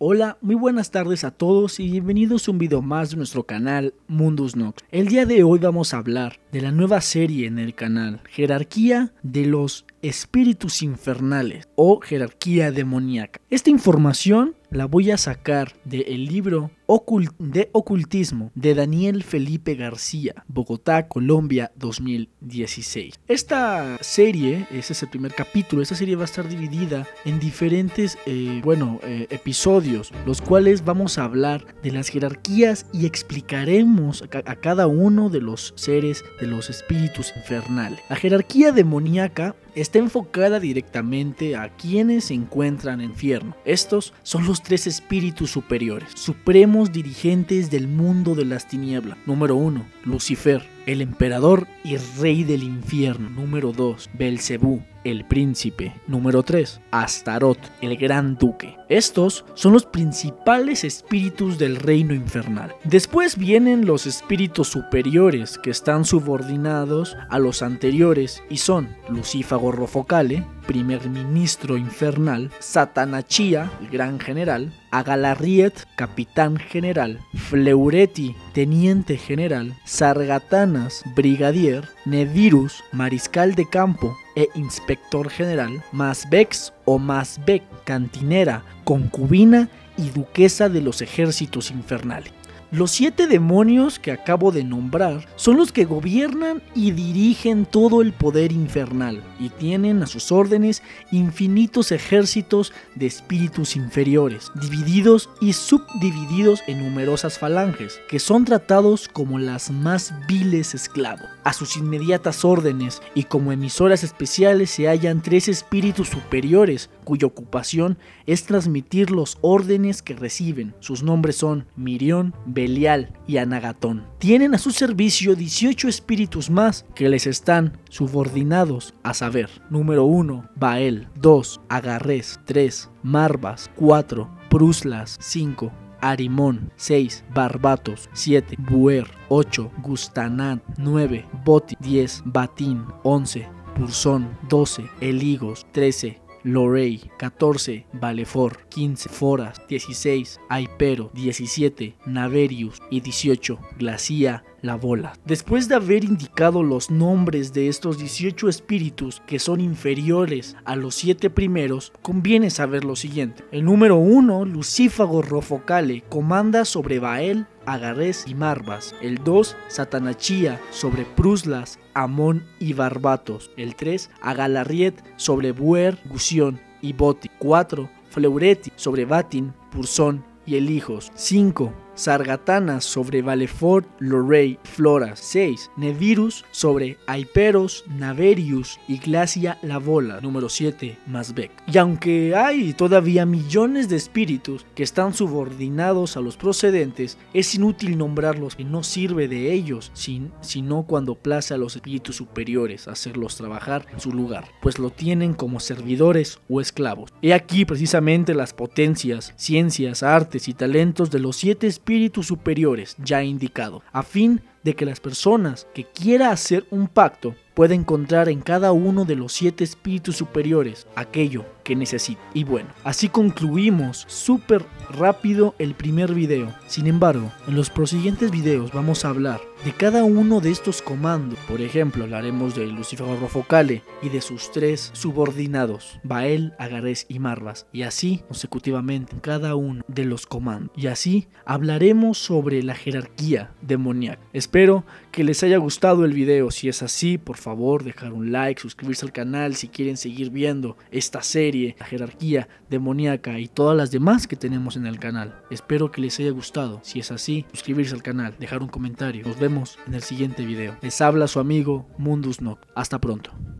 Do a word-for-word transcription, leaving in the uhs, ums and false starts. Hola, muy buenas tardes a todos y bienvenidos a un video más de nuestro canal Mundus Nox. El día de hoy vamos a hablar de la nueva serie en el canal, Jerarquía de los Espíritus Infernales o Jerarquía Demoníaca. Esta información la voy a sacar del libro de Ocultismo de Daniel Felipe García, Bogotá, Colombia, dos mil dieciséis. Esta serie, ese es el primer capítulo, esta serie va a estar dividida en diferentes, eh, bueno, eh, episodios, los cuales vamos a hablar de las jerarquías y explicaremos a, a cada uno de los seres de los espíritus infernales. La jerarquía demoníaca está enfocada directamente a quienes se encuentran en infierno. Estos son los tres espíritus superiores, supremos dirigentes del mundo de las tinieblas. Número uno, Lucifer, el emperador y rey del infierno. Número dos, Belzebú, el príncipe. Número tres, Astaroth, el gran duque. Estos son los principales espíritus del reino infernal. Después vienen los espíritus superiores que están subordinados a los anteriores y son Lucífago Rofocale, primer ministro infernal, Satanachía, el gran general, Agaliarept, capitán general, Fleurety, teniente general, Sargatanas, brigadier, Naberius, mariscal de campo e inspector general, Masbex o Masbec, cantinera, concubina y duquesa de los ejércitos infernales. Los siete demonios que acabo de nombrar son los que gobiernan y dirigen todo el poder infernal y tienen a sus órdenes infinitos ejércitos de espíritus inferiores, divididos y subdivididos en numerosas falanges, que son tratados como las más viles esclavos. A sus inmediatas órdenes y como emisoras especiales se hallan tres espíritus superiores, cuya ocupación es transmitir los órdenes que reciben. Sus nombres son Mirión, Belial y Anagatón. Tienen a su servicio dieciocho espíritus más que les están subordinados, a saber: número uno, Bael, dos, Agarres, tres, Marbas, cuatro, Pruslas, cinco, Arimón, seis, Barbatos, siete, Buer, ocho, Gustanán, nueve, Boti, diez, Bathin, once, Purson, doce, Eligos, trece, Lorey, catorce, Valefor, quince, Foras, dieciséis, Aipero, diecisiete, Naberius y dieciocho, Glasya-Labolas. Después de haber indicado los nombres de estos dieciocho espíritus que son inferiores a los siete primeros, conviene saber lo siguiente. El número uno, Lucífago Rofocale, comanda sobre Bael, Agarres y Marbas. El dos, Satanachía, sobre Pruslas, Amón y Barbatos. El tres, Agaliarept, sobre Buer, Gusión y Boti. cuatro, Fleurety, sobre Bathin, Purson y Eligos. cinco, Sargatanas, sobre Valefor, Lorey, Floras. seis, Naberius, sobre Aiperos, Naberius y Glasya-Labolas. Número siete, Masbeck. Y aunque hay todavía millones de espíritus que están subordinados a los procedentes, es inútil nombrarlos, que no sirve de ellos, sin, sino cuando place a los espíritus superiores, hacerlos trabajar en su lugar, pues lo tienen como servidores o esclavos. He aquí precisamente las potencias, ciencias, artes y talentos de los siete espíritus espíritus superiores ya indicado, a fin de que las personas que quiera hacer un pacto pueda encontrar en cada uno de los siete espíritus superiores aquello que necesite. Y bueno, así concluimos súper rápido el primer video. Sin embargo, en los prosiguientes videos vamos a hablar de cada uno de estos comandos. Por ejemplo, hablaremos de Lucífago Rofocale y de sus tres subordinados, Bael, Agarres y Marbas, y así consecutivamente en cada uno de los comandos. Y así hablaremos sobre la jerarquía demoníaca. Espero que les haya gustado el video. Si es así, por favor, dejar un like, suscribirse al canal si quieren seguir viendo esta serie, la jerarquía demoníaca y todas las demás que tenemos en el canal. Espero que les haya gustado. Si es así, suscribirse al canal, dejar un comentario. Nos vemos en el siguiente video. Les habla su amigo Mundus Nox. Hasta pronto.